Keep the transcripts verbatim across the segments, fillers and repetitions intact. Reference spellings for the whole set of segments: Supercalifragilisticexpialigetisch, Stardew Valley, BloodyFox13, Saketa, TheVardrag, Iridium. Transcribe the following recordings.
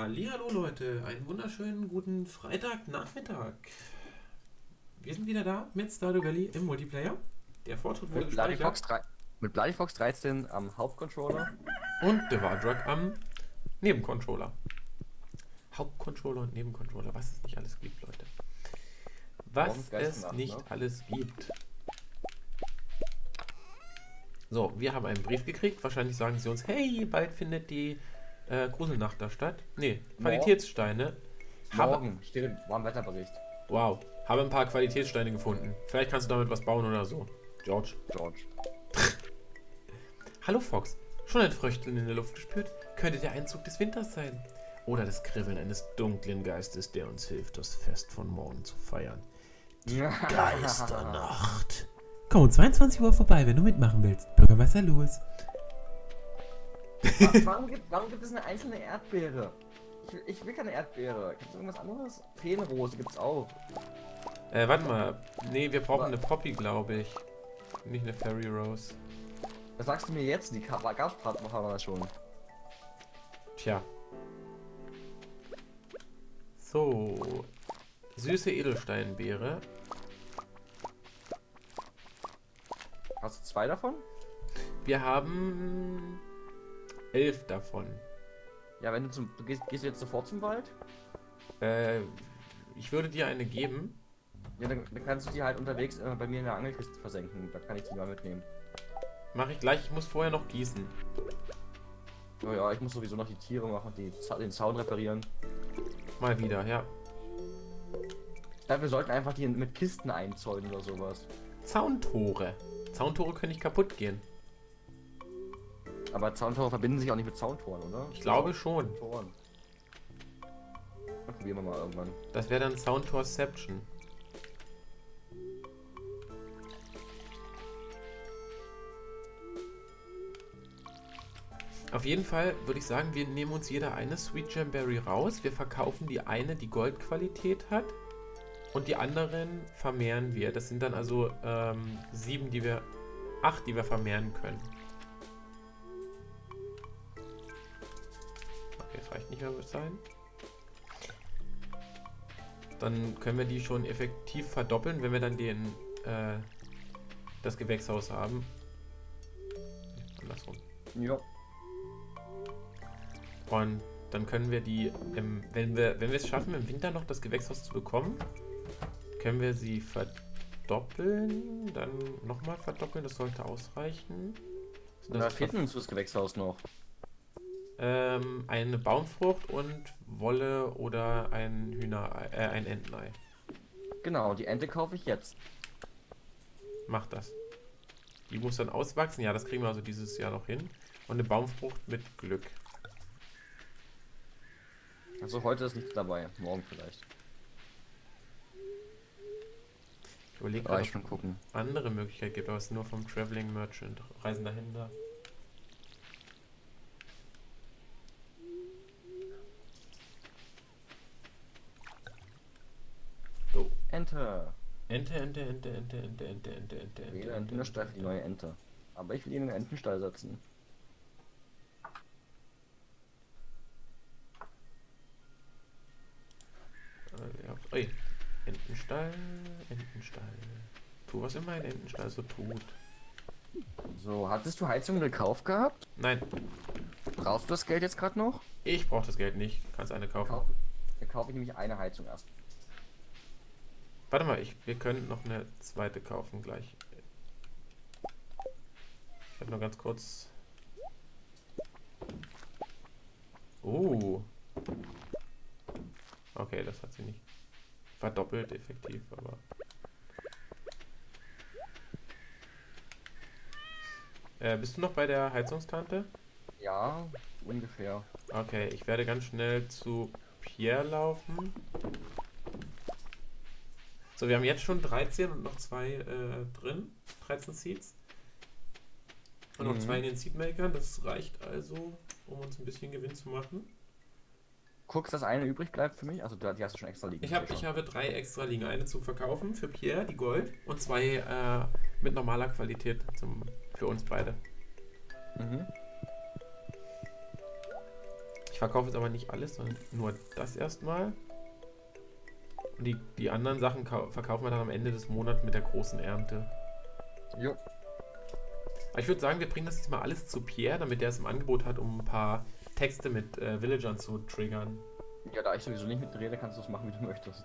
Hallihallo Leute, einen wunderschönen guten Freitagnachmittag. Wir sind wieder da mit Stardew Valley im Multiplayer. Der Fortschritt wurde gespeichert. Mit Bloodyfox dreizehn am Hauptcontroller. Und TheVardrag am Nebencontroller. Hauptcontroller und Nebencontroller, was es nicht alles gibt, Leute. Was es nicht alles gibt. So, wir haben einen Brief gekriegt. Wahrscheinlich sagen sie uns, hey, bald findet die Äh, Gruselnacht da statt. Ne, Qualitätssteine. Morgen, steht im warmen Wetterbericht. Wow, habe ein paar Qualitätssteine gefunden. Vielleicht kannst du damit was bauen oder so. George. George. Hallo Fox, schon ein Frösteln in der Luft gespürt? Könnte der Einzug des Winters sein. Oder das Kribbeln eines dunklen Geistes, der uns hilft, das Fest von morgen zu feiern. Die Geisternacht. Komm um zweiundzwanzig Uhr vorbei, wenn du mitmachen willst. Bürgermeister Louis. Warum gibt, warum gibt es eine einzelne Erdbeere? Ich will, ich will keine Erdbeere. Gibt es irgendwas anderes? Feenrose gibt's auch. Äh, warte mal. Nee, wir brauchen aber eine Poppy, glaube ich. Nicht eine Fairy Rose. Was sagst du mir jetzt? Die Gasbratwoche haben wir schon. Tja. So. Süße Edelsteinbeere. Hast du zwei davon? Wir haben elf davon. Ja, wenn du zum. Du gehst, gehst du jetzt sofort zum Wald? Äh, ich würde dir eine geben. Ja, dann, dann kannst du die halt unterwegs äh, bei mir in der Angelkiste versenken. Da kann ich die mal mitnehmen. Mach ich gleich, ich muss vorher noch gießen. Oh ja, ich muss sowieso noch die Tiere machen, die, den Zaun reparieren. Mal wieder, ja. Ich glaube, wir sollten einfach die mit Kisten einzäunen oder sowas. Zauntore. Zauntore können nicht kaputt gehen. Aber Zauntore verbinden sich auch nicht mit Zauntoren, oder? Ich glaube schon. Das probieren wir mal irgendwann. Das wäre dann Zauntorception. Auf jeden Fall würde ich sagen, wir nehmen uns jeder eine Sweet Jamberry raus. Wir verkaufen die eine, die Goldqualität hat. Und die anderen vermehren wir. Das sind dann also ähm, sieben, die wir... acht, die wir vermehren können. Reicht nicht mehr sein. Dann können wir die schon effektiv verdoppeln, wenn wir dann den äh, das Gewächshaus haben. Andersrum. Ja. Und dann können wir die, im, wenn wir wenn wir es schaffen, im Winter noch das Gewächshaus zu bekommen, können wir sie verdoppeln, dann nochmal verdoppeln. Das sollte ausreichen. Da fehlt uns das Gewächshaus noch. Eine Baumfrucht und Wolle oder ein Hühnerei, äh, ein Entenei. Genau, die Ente kaufe ich jetzt. Mach das. Die muss dann auswachsen. Ja, das kriegen wir also dieses Jahr noch hin. Und eine Baumfrucht mit Glück. Also heute ist nichts dabei. Morgen vielleicht. Ich überlege gerade, ob es eine andere Möglichkeit gibt, aber es ist nur vom Traveling Merchant, reisender Händler. Ente. Ente, Ente, Ente, Ente, Ente, Ente, Ente, Ente, Ente. Jeder Entenstall für die neue Ente. Aber ich will ihn in den Entenstall setzen. Ey, Entenstall, Entenstall. Tu, was immer ein Entenstall so tut. So, hattest du Heizung gekauft gehabt? Nein. Brauchst du das Geld jetzt gerade noch? Ich brauche das Geld nicht. Kannst eine kaufen. Kaufe, dann kaufe ich nämlich eine Heizung erst. Warte mal, ich, wir können noch eine zweite kaufen gleich. Ich habe nur ganz kurz... Oh. Okay, das hat sie nicht verdoppelt effektiv, aber... Äh, bist du noch bei der Heizungstante? Ja, ungefähr. Okay, ich werde ganz schnell zu Pierre laufen. So, wir haben jetzt schon dreizehn und noch zwei äh, drin, dreizehn Seeds. Und mhm. noch zwei in den Seedmakern, das reicht also, um uns ein bisschen Gewinn zu machen. Guckst, dass eine übrig bleibt für mich? Also die hast du schon extra liegen. Ich, hab, ich habe drei extra liegen, eine zu verkaufen für Pierre, die Gold, und zwei äh, mit normaler Qualität zum, für uns beide. Mhm. Ich verkaufe jetzt aber nicht alles, sondern nur das erstmal. Und die, die anderen Sachen verkaufen wir dann am Ende des Monats mit der großen Ernte. Jo. Aber ich würde sagen, wir bringen das diesmal alles zu Pierre, damit der es im Angebot hat, um ein paar Texte mit äh, Villagern zu triggern. Ja, da ich sowieso nicht mitrede, kannst du das machen, wie du möchtest.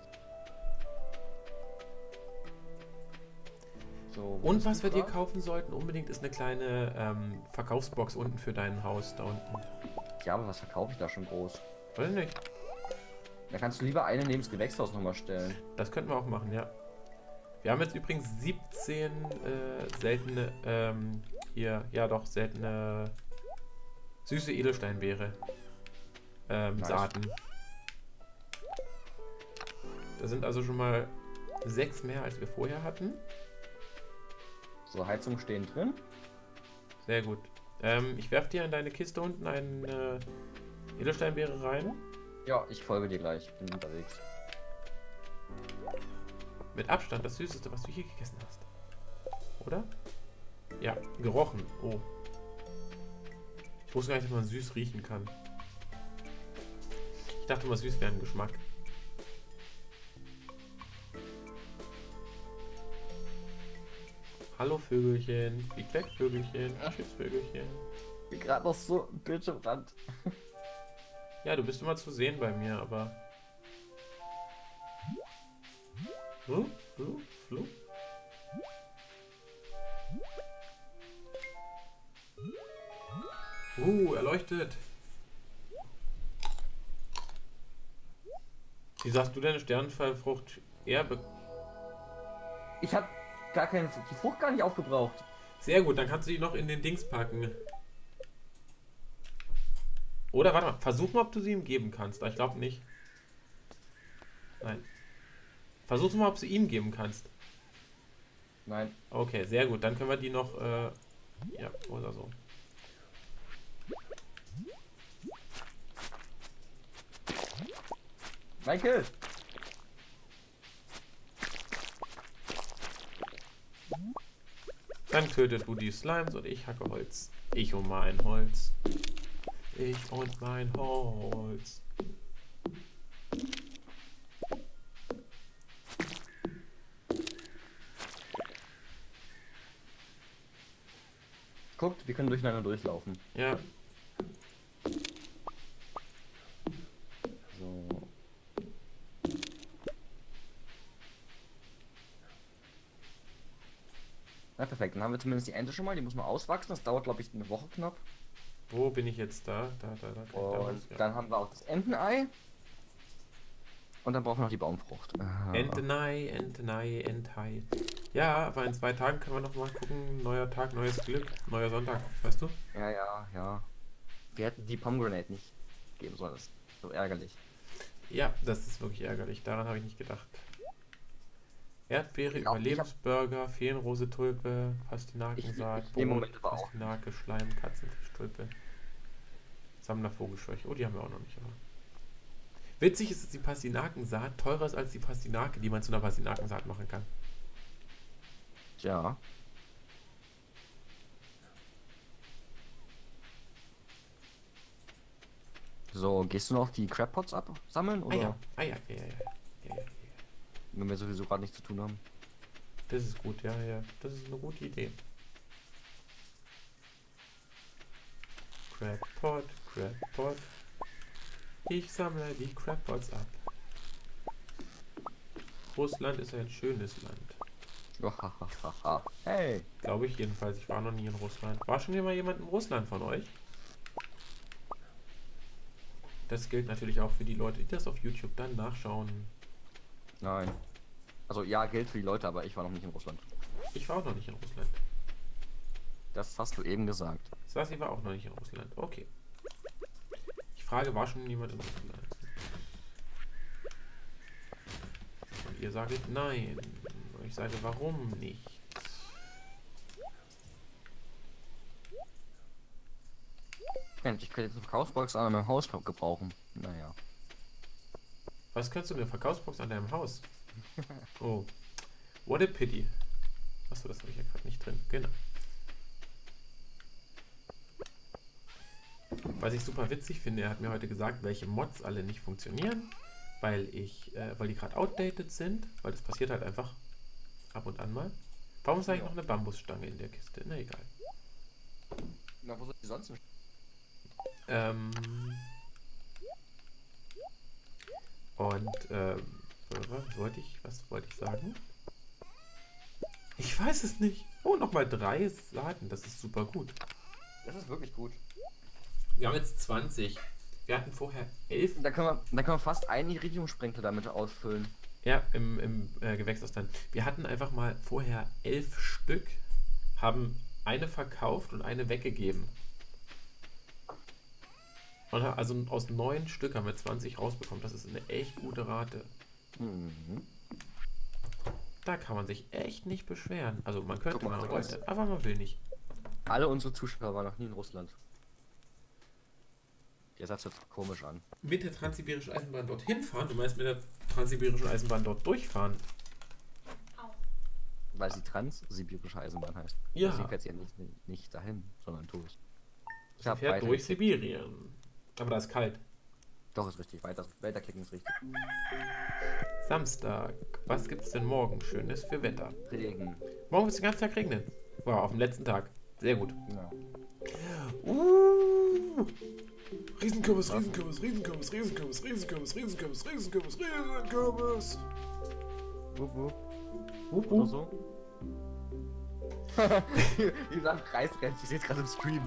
So, und was wir dir kaufen sollten unbedingt ist eine kleine ähm, Verkaufsbox unten für dein Haus da unten. Ja, aber was verkaufe ich da schon groß? Oder nicht? Da kannst du lieber eine neben das Gewächshaus nochmal stellen. Das könnten wir auch machen, ja. Wir haben jetzt übrigens siebzehn äh, seltene, ähm, hier, ja doch, seltene süße Edelsteinbeere. Ähm, nice. Saaten. Da sind also schon mal sechs mehr, als wir vorher hatten. So, Heizung stehen drin. Sehr gut. Ähm, ich werfe dir in deine Kiste unten eine Edelsteinbeere rein. Ja, ich folge dir gleich. Bin unterwegs. Mit Abstand das Süßeste, was du hier gegessen hast. Oder? Ja, gerochen. Oh. Ich wusste gar nicht, dass man süß riechen kann. Ich dachte immer, süß wäre ein Geschmack. Hallo Vögelchen, flieg weg Vögelchen, tschüss Vögelchen. Ich bin gerade noch so im Bildschirmrand. Ja, du bist immer zu sehen bei mir, aber... Flup, flup, flup. Uh, erleuchtet. Wieso hast du deine Sternenfallfrucht eher be... Ich hab... gar keine, die Frucht gar nicht aufgebraucht. Sehr gut, dann kannst du die noch in den Dings packen. Oder warte mal, versuch mal, ob du sie ihm geben kannst. Ich glaube nicht. Nein. Versuch mal, ob du ihm geben kannst. Nein. Okay, sehr gut, dann können wir die noch, äh, ja, oder so. Michael! Dann tötet du die Slimes und ich hacke Holz. Ich und mein Holz. Ich und mein Holz. Guckt, wir können durcheinander durchlaufen. Ja. Dann haben wir zumindest die Ente schon mal, die muss man auswachsen, das dauert glaube ich eine Woche knapp. Wo bin ich jetzt da? Da, da, da. da und raus, ja. Dann haben wir auch das Entenei. Und dann brauchen wir noch die Baumfrucht. Entenei, Entenei, Entei. Ja, aber in zwei Tagen können wir noch mal gucken, neuer Tag, neues Glück, neuer Sonntag, weißt du? Ja, ja, ja. Wir hätten die Pomegranate nicht geben sollen, das ist so ärgerlich. Ja, das ist wirklich ärgerlich, daran habe ich nicht gedacht. Erdbeere, glaub, Überlebensburger, Feenrose, Tulpe, Pastinakensaat, Bohnen, Pastinake, Schleim, Katzenfisch, Tulpe, Sammlervogelscheuche. Oh, die haben wir auch noch nicht. Aber. Witzig ist, dass die Pastinakensaat teurer ist als die Pastinake, die man zu einer Pastinakensaat machen kann. Ja. So, gehst du noch die Crabpots absammeln? Oder? Ah ja, ah ja, ja, ja. ja, ja. Wenn wir sowieso gerade nichts zu tun haben. Das ist gut, ja, ja. Das ist eine gute Idee. Crabpot, Crabpot. Ich sammle die Crabpots ab. Russland ist ein schönes Land. Hey! Glaube ich jedenfalls. Ich war noch nie in Russland. War schon immer jemand in Russland von euch? Das gilt natürlich auch für die Leute, die das auf YouTube dann nachschauen. Nein. Also ja, gilt für die Leute, aber ich war noch nicht in Russland. Ich war auch noch nicht in Russland. Das hast du eben gesagt. Sassi war auch noch nicht in Russland. Okay. Ich frage, war schon jemand in Russland? Und ihr sagt nein. Und ich sage, warum nicht? Ich könnte jetzt eine Verkaufsbox an meinem Haus gebrauchen. Naja. Was kannst du in der Verkaufsbox an deinem Haus? Oh. What a pity. Achso, das habe ich ja gerade nicht drin. Genau. Was ich super witzig finde, er hat mir heute gesagt, welche Mods alle nicht funktionieren, weil ich, äh, weil die gerade outdated sind, weil das passiert halt einfach ab und an mal. Warum ist eigentlich noch eine Bambusstange in der Kiste? Na egal. Na, wo sind die sonst? Ähm. Und, ähm, was wollte ich, was wollte ich sagen? Ich weiß es nicht. Oh, nochmal drei Saaten, das ist super gut. Das ist wirklich gut. Wir haben jetzt zwanzig. Wir hatten vorher elf. Da können wir, da können wir fast einen Iridium-Sprenkel damit ausfüllen. Ja, im, im äh, Gewächsausland. Wir hatten einfach mal vorher elf Stück, haben eine verkauft und eine weggegeben. Und also aus neun Stück haben wir zwanzig rausbekommen. Das ist eine echt gute Rate. Mhm. Da kann man sich echt nicht beschweren. Also man könnte, mal, man wollte, aber man will nicht. Alle unsere Zuschauer waren noch nie in Russland. Der Satz hört sich komisch an. Mit der transsibirischen Eisenbahn dorthin fahren? Du meinst mit der transsibirischen Eisenbahn dort durchfahren? Weil sie transsibirische Eisenbahn heißt. Ja. Sie fährt ja nicht, nicht dahin, sondern durch. Ich sie fährt durch Sibirien. Aber da ist kalt. Doch, ist richtig. Weiter, weiterklicken ist richtig. Samstag. Was gibt's denn morgen Schönes für Wetter? Regen. Morgen wird es den ganzen Tag regnen. Wow, auf dem letzten Tag. Sehr gut. Ja. Uh. Riesenkürbis, Riesenkürbis, Riesenkürbis, Riesenkürbis, Riesenkürbis, Riesenkürbis, Riesenkürbis, Riesenkürbis. Wupp, wupp. Wupp, wupp. So. Wie gesagt, Kreisrennen, ich sehe es gerade im Stream.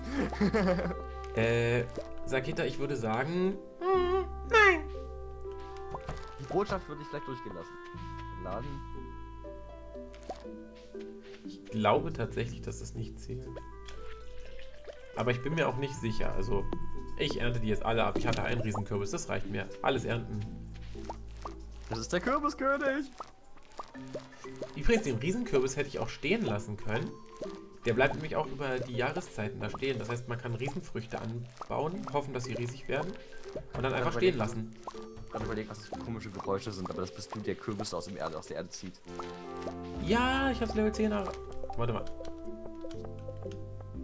äh, Saketa, ich würde sagen... Hm, nein. Die Botschaft würde ich vielleicht durchgehen lassen. Laden. Ich glaube tatsächlich, dass das nicht zählt. Aber ich bin mir auch nicht sicher, also... Ich ernte die jetzt alle ab. Ich hatte einen Riesenkürbis, das reicht mir. Alles ernten. Das ist der Kürbiskönig. Übrigens, den Riesenkürbis hätte ich auch stehen lassen können. Der bleibt nämlich auch über die Jahreszeiten da stehen. Das heißt, man kann Riesenfrüchte anbauen, hoffen, dass sie riesig werden und dann einfach stehen lassen. Ich habe überlegt, was das für komische Geräusche sind, aber das bist du, der Kürbis aus, dem Erde, aus der Erde zieht. Ja, ich habe Level zehn erreicht. Warte mal.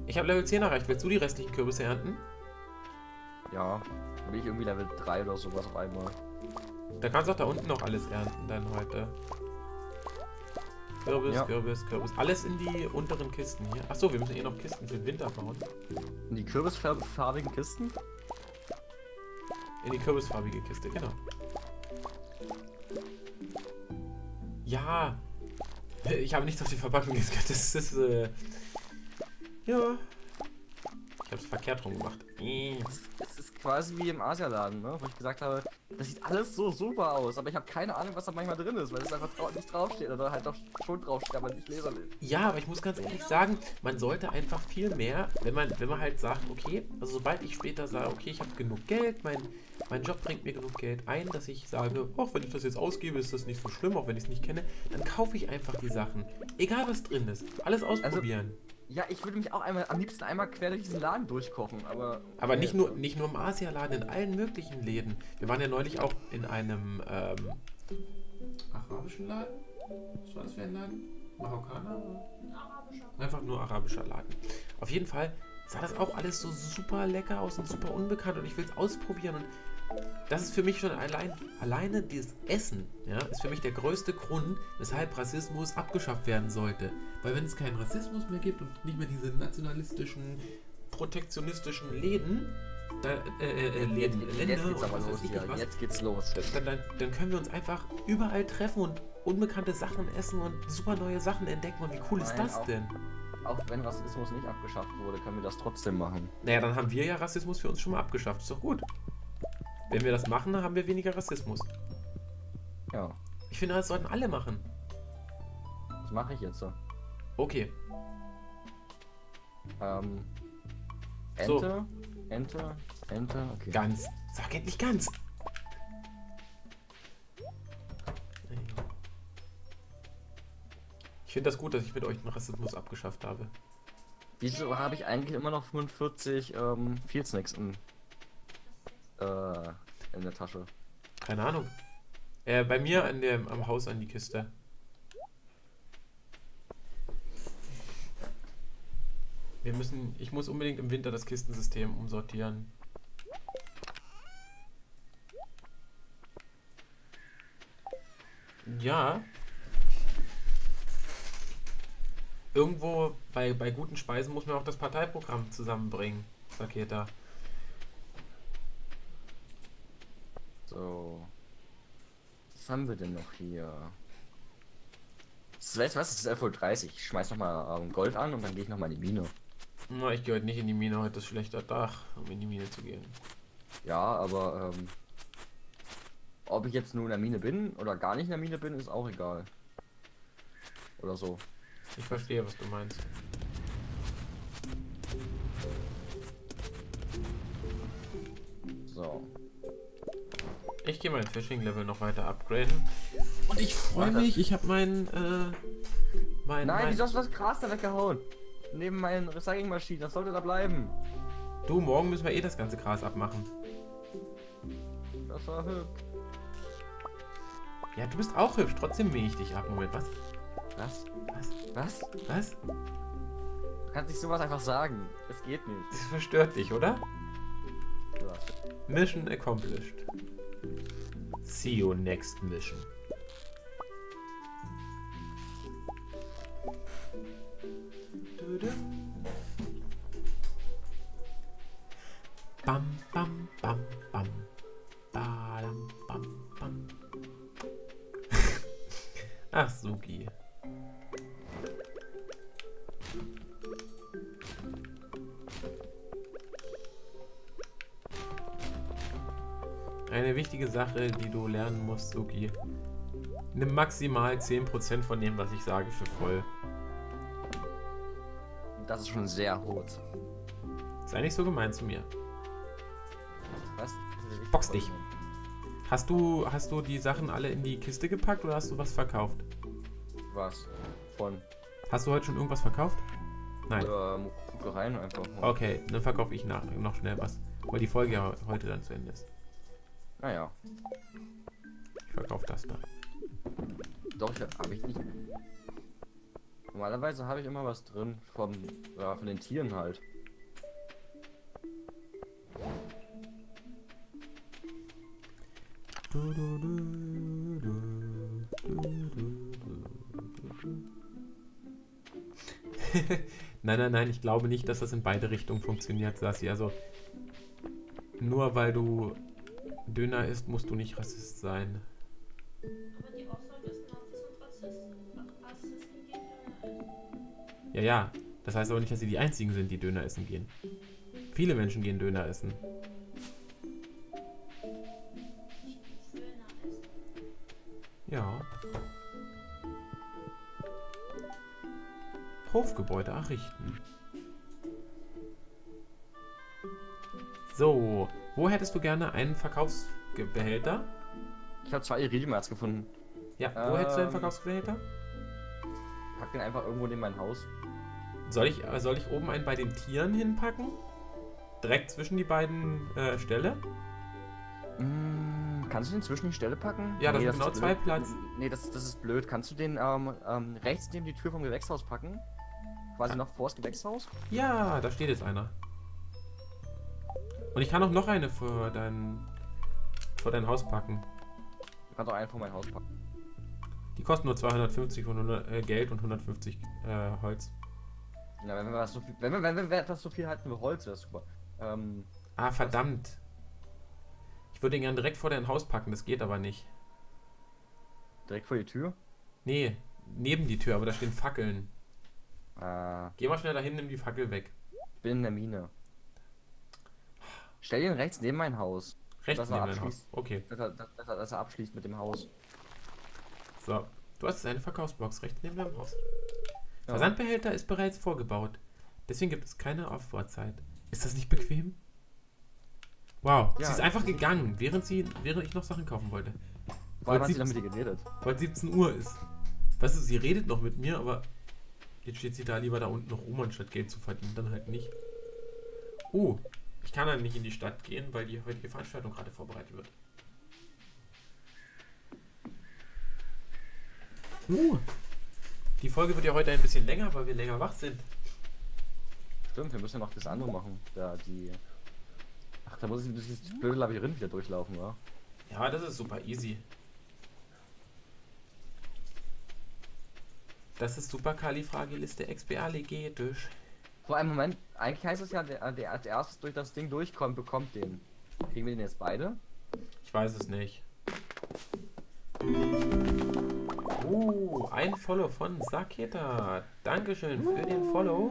Ich habe Level zehn erreicht. Willst du die restlichen Kürbisse ernten? Ja, da bin ich irgendwie Level drei oder sowas auf einmal. Da kannst du auch da unten noch alles ernten dann heute. Kürbis, ja. Kürbis, Kürbis. Alles in die unteren Kisten hier. Achso, wir müssen eh noch Kisten für den Winter bauen. In die kürbisfarbigen Kisten? In die kürbisfarbige Kiste, genau. Ja. Ich habe nichts auf die Verpackung gesagt. Das ist, äh... ja. Ich hab's verkehrt rum gemacht. Es ist quasi wie im Asialaden, ne? Wo ich gesagt habe, das sieht alles so super aus, aber ich habe keine Ahnung, was da manchmal drin ist, weil es einfach trau nicht draufsteht oder halt doch schon draufsteht, aber nicht leserlich. Ja, aber ich muss ganz ehrlich sagen, man sollte einfach viel mehr, wenn man, wenn man halt sagt, okay, also sobald ich später sage, okay, ich habe genug Geld, mein, mein Job bringt mir genug Geld ein, dass ich sage, oh, wenn ich das jetzt ausgebe, ist das nicht so schlimm, auch wenn ich es nicht kenne, dann kaufe ich einfach die Sachen. Egal, was drin ist, alles ausprobieren. Also, ja, ich würde mich auch einmal am liebsten einmal quer durch diesen Laden durchkochen, aber... Aber nicht nur, nicht nur im Asialaden, in allen möglichen Läden. Wir waren ja neulich auch in einem, ähm... arabischen Laden? Was war das für ein Laden? Marokkaner? Arabischer. Einfach nur arabischer Laden. Auf jeden Fall sah das auch alles so super lecker aus und super unbekannt und ich will es ausprobieren und... Das ist für mich schon allein, alleine dieses Essen, ja, ist für mich der größte Grund, weshalb Rassismus abgeschafft werden sollte. Weil wenn es keinen Rassismus mehr gibt und nicht mehr diese nationalistischen, protektionistischen Läden, da, äh, äh, Läden, Länder jetzt geht's aber los, ja, jetzt geht's los. Dann, dann, dann können wir uns einfach überall treffen und unbekannte Sachen essen und super neue Sachen entdecken und wie cool Nein, ist das auch, denn? Auch wenn Rassismus nicht abgeschafft wurde, können wir das trotzdem machen. Naja, dann haben wir ja Rassismus für uns schon mal abgeschafft, ist doch gut. Wenn wir das machen, dann haben wir weniger Rassismus. Ja. Ich finde, das sollten alle machen. Das mache ich jetzt so. Okay. Ähm. Ente, so. Ente, Ente, okay. Ganz. Sag endlich ganz. Ich finde das gut, dass ich mit euch den Rassismus abgeschafft habe. Wieso habe ich eigentlich immer noch fünfundvierzig ähm, Field Snacks im... in der Tasche. Keine Ahnung. Äh, bei mir an dem, am Haus an die Kiste. Wir müssen, ich muss unbedingt im Winter das Kistensystem umsortieren. Ja. Irgendwo bei, bei guten Speisen muss man auch das Parteiprogramm zusammenbringen, Saketa. So. Was haben wir denn noch hier? Das weiß, was ist elf Uhr dreißig? Ich schmeiß nochmal ähm, Gold an und dann gehe ich nochmal in die Mine. Na, ich gehe heute nicht in die Mine, heute ist schlechter Tag, um in die Mine zu gehen. Ja, aber ähm, ob ich jetzt nur in der Mine bin oder gar nicht in der Mine bin, ist auch egal. Oder so. Ich verstehe, was du meinst. So. Ich gehe mein Fishing-Level noch weiter upgraden. Und ich freue mich, ich habe meinen, äh... Mein, Nein, wieso hast du das Gras da weggehauen? Neben meinen Recycling-Maschinen, das sollte da bleiben. Du, morgen müssen wir eh das ganze Gras abmachen. Das war hübsch. Ja, du bist auch hübsch, trotzdem mähe ich dich ab. Moment, was? Was? Was? Was? Was? Du kannst nicht sowas einfach sagen. Es geht nicht. Das verstört dich, oder? Ja. Mission accomplished. See you next mission. Bam, bam, bam, bam. Badam, bam, bam. Ach, Suki. Eine wichtige Sache, die du lernen musst, Suki. Nimm maximal zehn Prozent von dem, was ich sage, für voll. Das ist schon sehr hoch. Sei nicht so gemein zu mir. Was? Box dich. Hast du, hast du die Sachen alle in die Kiste gepackt oder hast du was verkauft? Was? Von? Hast du heute schon irgendwas verkauft? Nein. Ähm, guck rein einfach. Okay, dann verkaufe ich nach, noch schnell was. Weil die Folge ja heute dann zu Ende ist. Naja. Ich verkaufe das da. Doch, habe ich nicht. Normalerweise habe ich immer was drin vom, ja, von den Tieren halt. Nein, nein, nein, ich glaube nicht, dass das in beide Richtungen funktioniert, Sassi. Also, nur weil du Döner isst, musst du nicht Rassist sein. Ja, ja. Das heißt aber nicht, dass sie die einzigen sind, die Döner essen gehen. Viele Menschen gehen Döner essen. Ja. Hofgebäude errichten. So. Wo hättest du gerne einen Verkaufsbehälter? Ich habe zwei Iridium-Erz gefunden. Ja, wo ähm, hättest du einen Verkaufsbehälter? Pack den einfach irgendwo neben mein Haus. Soll ich, soll ich oben einen bei den Tieren hinpacken? Direkt zwischen die beiden äh, Ställe? Mm, kannst du den zwischen die Ställe packen? Ja, das nee, sind das genau zwei blöd. Platz. Nee, das, das ist blöd. Kannst du den ähm, ähm, rechts neben die Tür vom Gewächshaus packen? Quasi ja. Noch vor das Gewächshaus? Ja, da steht jetzt einer. Und ich kann auch noch eine vor dein, vor dein Haus packen. Du kannst auch einen vor mein Haus packen. Die kosten nur zweihundertfünfzig und hundert, äh, Geld und hundertfünfzig äh, Holz. Ja, wenn wir etwas so viel, wenn wir, wenn wir etwas so viel halten wie Holz, das ist super. Ähm, ah, verdammt. Ich würde ihn gerne direkt vor dein Haus packen, das geht aber nicht. Direkt vor die Tür? Nee, neben die Tür, aber da stehen Fackeln. Äh, Geh mal schnell dahin, nimm die Fackel weg. Ich bin in der Mine. Stell ihn rechts neben mein Haus. Rechts neben mein Haus, okay. Dass er, dass, er, dass er abschließt mit dem Haus. So, du hast eine Verkaufsbox rechts neben deinem Haus. Ja. Versandbehälter ist bereits vorgebaut. Deswegen gibt es keine Aufbauzeit. Ist das nicht bequem? Wow, ja, sie ist einfach gegangen, während, sie, während ich noch Sachen kaufen wollte. Weil sie noch mit dir geredet. Weil siebzehn Uhr ist. Weißt du, sie redet noch mit mir, aber jetzt steht sie da lieber da unten noch rum, anstatt Geld zu verdienen. Dann halt nicht. Oh, ich kann dann nicht in die Stadt gehen, weil die heutige Veranstaltung gerade vorbereitet wird. Uh, die Folge wird ja heute ein bisschen länger, weil wir länger wach sind. Stimmt, wir müssen ja noch das andere machen. Da die. Ach, da muss ich durch das blöde Labyrinth wieder durchlaufen, oder? Ja, das ist super easy. Das ist Supercalifragilisticexpialigetisch. Vor einem Moment, eigentlich heißt es ja, der, der als erstes durch das Ding durchkommt, bekommt den. Kriegen wir den jetzt beide? Ich weiß es nicht. Uh, ein Follow von Saketa. Dankeschön für uh. den Follow.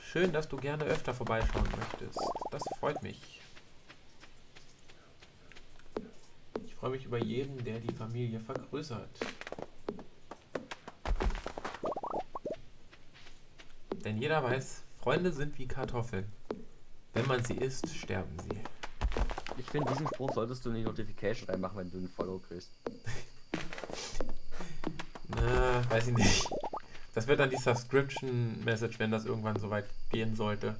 Schön, dass du gerne öfter vorbeischauen möchtest. Das freut mich. Ich freue mich über jeden, der die Familie vergrößert. Denn jeder weiß, Freunde sind wie Kartoffeln. Wenn man sie isst, sterben sie. Ich finde, diesen Spruch solltest du in die Notification reinmachen, wenn du einen Follow kriegst. Na, weiß ich nicht. Das wird dann die Subscription-Message, wenn das irgendwann soweit gehen sollte.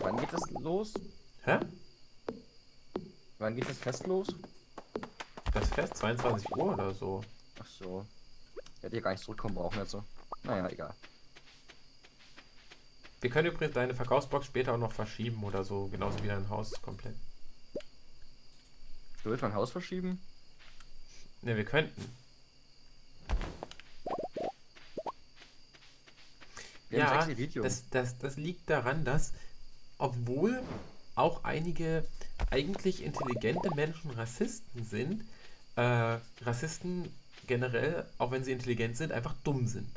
Wann geht das los? Hä? Wann geht das Fest los? Das Fest? zweiundzwanzig Uhr oder so. Ach so. Hätte ich gar nicht zurückkommen brauchen jetzt so. Naja, egal. Wir können übrigens deine Verkaufsbox später auch noch verschieben oder so. Genauso wie dein Haus komplett. Du willst mein Haus verschieben? Ne, wir könnten. Wir ja, das, das, das liegt daran, dass obwohl auch einige eigentlich intelligente Menschen Rassisten sind, äh, Rassisten generell, auch wenn sie intelligent sind, einfach dumm sind.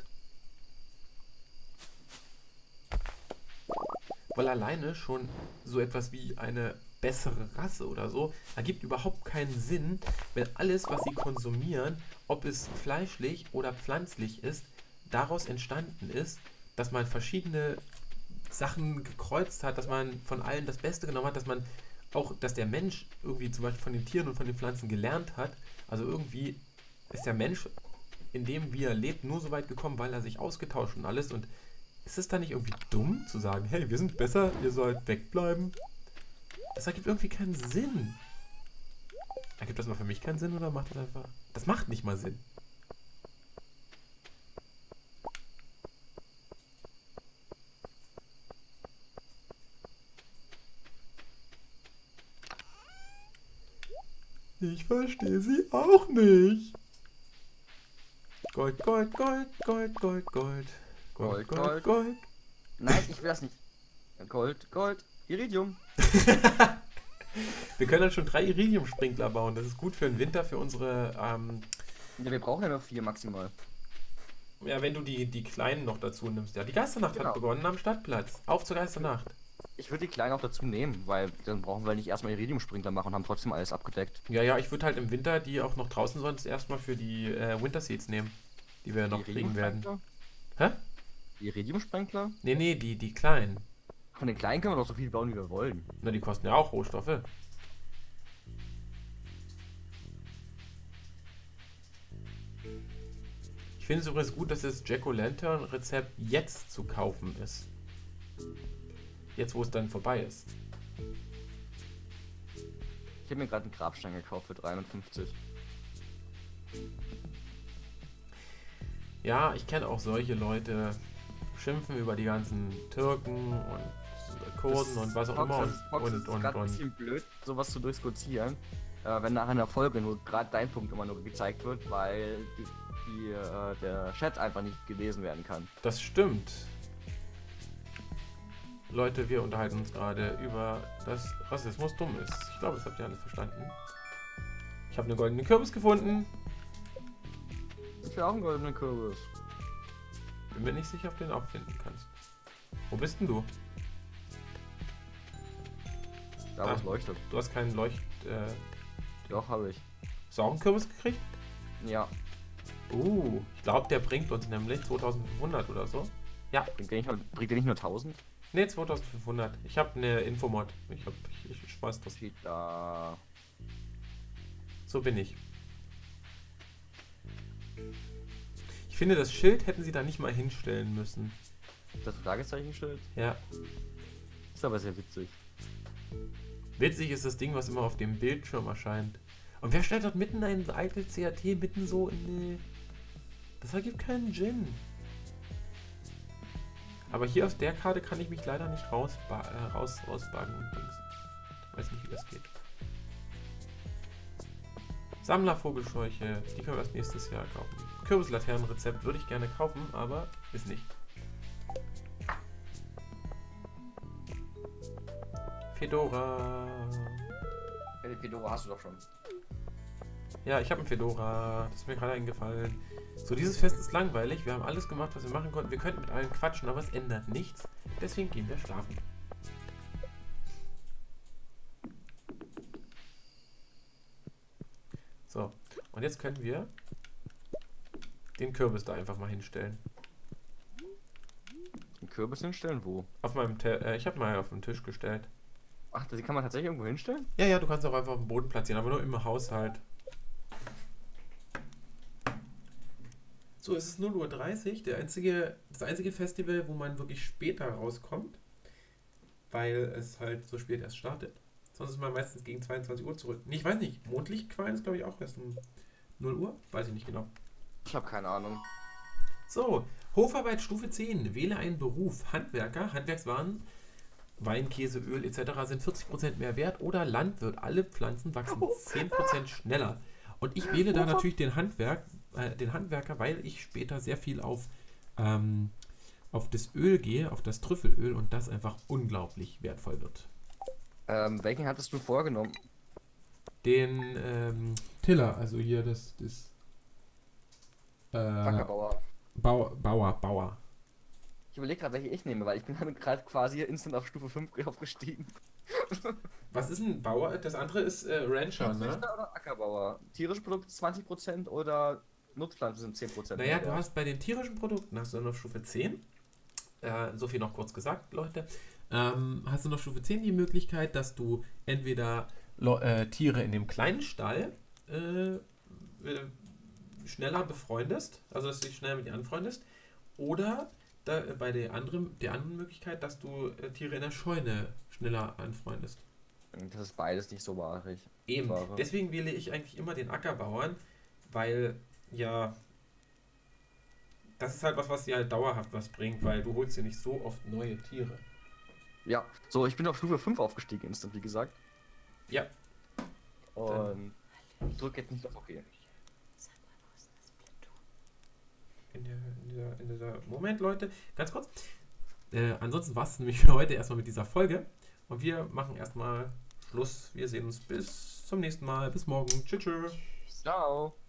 Weil alleine schon so etwas wie eine bessere Rasse oder so ergibt überhaupt keinen Sinn, wenn alles, was sie konsumieren, ob es fleischlich oder pflanzlich ist, daraus entstanden ist, dass man verschiedene Sachen gekreuzt hat, dass man von allen das Beste genommen hat, dass man auch, dass der Mensch irgendwie zum Beispiel von den Tieren und von den Pflanzen gelernt hat. Also irgendwie ist der Mensch, in dem wie er lebt, nur so weit gekommen, weil er sich ausgetauscht und alles. Und ist es dann nicht irgendwie dumm zu sagen, hey, wir sind besser, ihr sollt wegbleiben? Das ergibt irgendwie keinen Sinn. Ergibt das mal für mich keinen Sinn oder macht das einfach... Das macht nicht mal Sinn. Ich verstehe sie auch nicht. Gold, Gold, Gold, Gold, Gold, Gold. Gold, Gold, Gold. Gold. Nein, ich will das nicht. Gold, Gold, Iridium. Wir können dann schon drei Iridium-Sprinkler bauen. Das ist gut für den Winter, für unsere... Ähm ja, wir brauchen ja noch vier maximal. Ja, wenn du die, die Kleinen noch dazu nimmst. Ja, die Geisternacht genau. hat begonnen am Stadtplatz. Auf zur Geisternacht. Ich würde die Kleinen auch dazu nehmen, weil dann brauchen wir nicht erstmal Iridium-Sprinkler machen und haben trotzdem alles abgedeckt. Ja, ja, ich würde halt im Winter die auch noch draußen sonst erstmal für die äh, Winterseeds nehmen, die wir die noch kriegen werden. Hä? Die Iridium-Sprinkler? Nee, nee, die, die Kleinen. Von den Kleinen können wir doch so viel bauen, wie wir wollen. Na, die kosten ja auch Rohstoffe. Ich finde es übrigens gut, dass das Jack-O-Lantern-Rezept jetzt zu kaufen ist. Jetzt, wo es dann vorbei ist. Ich habe mir gerade einen Grabstein gekauft für dreiundfünfzig. Ja, ich kenne auch solche Leute, schimpfen über die ganzen Türken und Kurden und was auch Fox, immer. Und, Fox und, ist und, und, ein bisschen blöd, sowas zu diskutieren, äh, wenn nach einer Folge nur gerade dein Punkt immer nur gezeigt wird, weil die, die, äh, der Chat einfach nicht gelesen werden kann. Das stimmt. Leute, wir unterhalten uns gerade über, dass Rassismus dumm ist. Ich glaube, das habt ihr alles verstanden. Ich habe eine goldene Kürbis gefunden. Ich will auch einen goldenen Kürbis. Bin mir nicht sicher, ob du den auch finden kannst. Wo bist denn du? Da, wo es leuchtet. Du hast keinen Leucht... Äh, Doch, habe ich. Hast du auch einen Kürbis gekriegt? Ja. Uh, ich glaube, der bringt uns nämlich zweitausendfünfhundert oder so. Ja. Bringt der nicht nur, bringt der nicht nur tausend? Ne, zweitausendfünfhundert. Ich habe eine Infomod. Ich hab... Ich, ich weiß das. Da. So bin ich. Ich finde, das Schild hätten sie da nicht mal hinstellen müssen. Das Fragezeichenschild? Ja. Ist aber sehr witzig. Witzig ist das Ding, was immer auf dem Bildschirm erscheint. Und wer stellt dort mitten einen eitel C A T mitten so in die... Das ergibt keinen Sinn. Aber hier auf der Karte kann ich mich leider nicht rausba äh, raus rausbagen und Dings. Ich weiß nicht, wie das geht. Sammlervogelscheuche, die können wir erst nächstes Jahr kaufen. Kürbislaternen-Rezept würde ich gerne kaufen, aber ist nicht. Fedora. Ja, den Fedora hast du doch schon. Ja, ich habe einen Fedora. Das ist mir gerade eingefallen. So, dieses Fest ist langweilig. Wir haben alles gemacht, was wir machen konnten. Wir könnten mit allen quatschen, aber es ändert nichts. Deswegen gehen wir schlafen. So, und jetzt können wir den Kürbis da einfach mal hinstellen. Den Kürbis hinstellen? Wo? Auf meinem Te äh, ich habe mal auf den Tisch gestellt. Ach, die kann man tatsächlich irgendwo hinstellen? Ja, ja, du kannst auch einfach auf dem Boden platzieren, aber nur im Haushalt. So, es ist null Uhr dreißig, der einzige, das einzige Festival, wo man wirklich später rauskommt, weil es halt so spät erst startet. Sonst ist man meistens gegen zweiundzwanzig Uhr zurück. Nee, ich weiß nicht. Mondlichtquallen ist, glaube ich, auch erst um null Uhr. Weiß ich nicht genau. Ich habe keine Ahnung. So, Hofarbeit Stufe zehn. Wähle einen Beruf. Handwerker, Handwerkswaren, Wein, Käse, Öl et cetera sind vierzig Prozent mehr wert. Oder Landwirt. Alle Pflanzen wachsen zehn Prozent schneller. Und ich wähle da natürlich den, Handwerk, äh, den Handwerker, weil ich später sehr viel auf, ähm, auf das Öl gehe, auf das Trüffelöl. Und das einfach unglaublich wertvoll wird. Ähm, welchen hattest du vorgenommen? Den ähm, Tiller, also hier das, das äh, Wackerbauer. Bauer, Bauer, Bauer. Ich überlege gerade, welche ich nehme, weil ich bin gerade quasi instant auf Stufe fünf aufgestiegen. Was ist ein Bauer? Das andere ist äh, Rancher, ne? Rancher oder Ackerbauer. Tierische Produkte zwanzig Prozent oder Nutzpflanzen sind zehn Prozent. Naja, du hast bei den tierischen Produkten, hast du dann auf Stufe zehn, äh, so viel noch kurz gesagt, Leute, Ähm, hast du noch Stufe zehn die Möglichkeit, dass du entweder Lo äh, Tiere in dem kleinen Stall äh, äh, schneller befreundest, also dass du dich schneller mit ihnen anfreundest, oder da, äh, bei der anderen, der anderen Möglichkeit, dass du äh, Tiere in der Scheune schneller anfreundest. Das ist beides nicht so wahr. Eben, wahre. Deswegen wähle ich eigentlich immer den Ackerbauern, weil ja, das ist halt was, was dir halt dauerhaft was bringt, weil du holst dir nicht so oft neue Tiere. Ja, so, ich bin auf Stufe fünf aufgestiegen, instant, wie gesagt. Ja. Und ich drücke jetzt nicht auf OK. In der, in der, in der Moment, Leute, ganz kurz. Äh, ansonsten war es nämlich für heute erstmal mit dieser Folge. Und wir machen erstmal Schluss. Wir sehen uns bis zum nächsten Mal. Bis morgen. Tschüss. Tschüss. Ciao.